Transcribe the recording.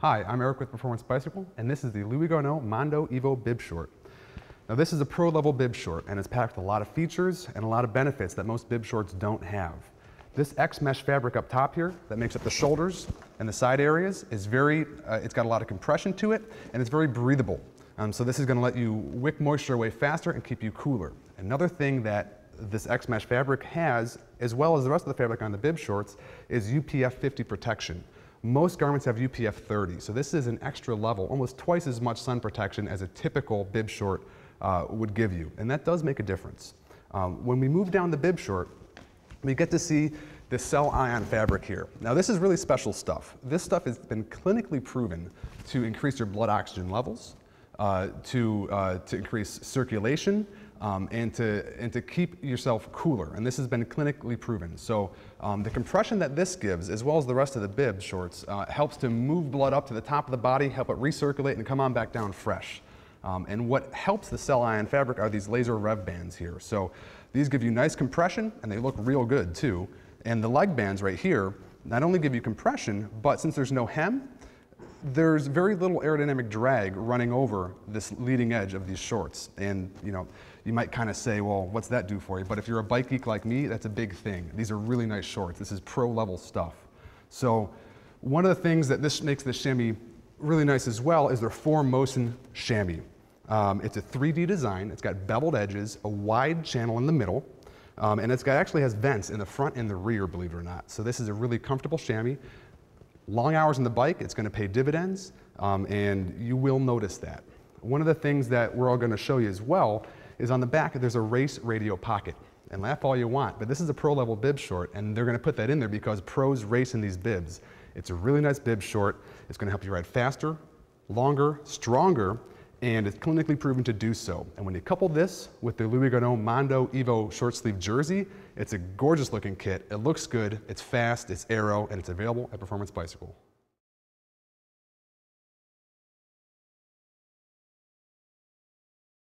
Hi, I'm Eric with Performance Bicycle, and this is the Louis Garneau Mondo Evo Bib Short. Now this is a pro level bib short, and it's packed with a lot of features and a lot of benefits that most bib shorts don't have. This X-mesh fabric up top here that makes up the shoulders and the side areas is it's got a lot of compression to it, and it's very breathable. So this is going to let you wick moisture away faster and keep you cooler. Another thing that this X-mesh fabric has, as well as the rest of the fabric on the bib shorts, is UPF 50 protection. Most garments have UPF 30, so this is an extra level, almost twice as much sun protection as a typical bib short would give you, and that does make a difference. When we move down the bib short, we get to see the Cell-Ion fabric here. Now this is really special stuff. This stuff has been clinically proven to increase your blood oxygen levels, to increase circulation, and to keep yourself cooler, and this has been clinically proven. So the compression that this gives, as well as the rest of the bib shorts, helps to move blood up to the top of the body, help it recirculate and come on back down fresh. And what helps the Cell-Ion fabric are these Lazer Rev bands here. So these give you nice compression, and they look real good too. And the leg bands right here not only give you compression, but since there's no hem, there's very little aerodynamic drag running over this leading edge of these shorts. And you know, you might kind of say, well, what's that do for you? But if you're a bike geek like me, that's a big thing. These are really nice shorts. This is pro level stuff. So one of the things that this makes the chamois really nice as well is their 4Motion chamois. It's a 3D design. It's got beveled edges, a wide channel in the middle, and it's got actually has vents in the front and the rear, believe it or not. So this is a really comfortable chamois. Long hours on the bike, it's going to pay dividends, and you will notice that. One of the things that we're all going to show you as well is on the back there's a race radio pocket. And laugh all you want, but this is a pro level bib short, and they're going to put that in there because pros race in these bibs. It's a really nice bib short. It's going to help you ride faster, longer, stronger, and it's clinically proven to do so. And when you couple this with the Louis Garneau Mondo Evo short sleeve jersey, it's a gorgeous looking kit. It looks good, it's fast, it's aero, and it's available at Performance Bicycle.